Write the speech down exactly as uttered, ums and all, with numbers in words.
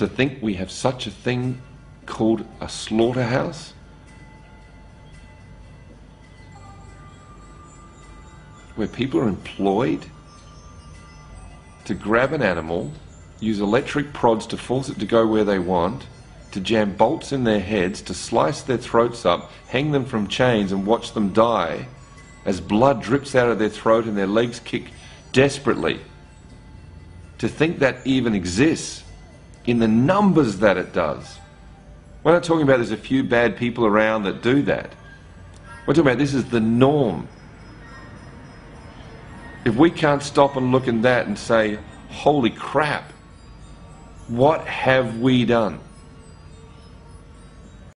to think we have such a thing called a slaughterhouse? Where people are employed to grab an animal, use electric prods to force it to go where they want, to jam bolts in their heads, to slice their throats up, hang them from chains and watch them die as blood drips out of their throat and their legs kick desperately. To think that even exists in the numbers that it does. We're not talking about there's a few bad people around that do that. We're talking about this is the norm. If we can't stop and look at that and say, holy crap, what have we done?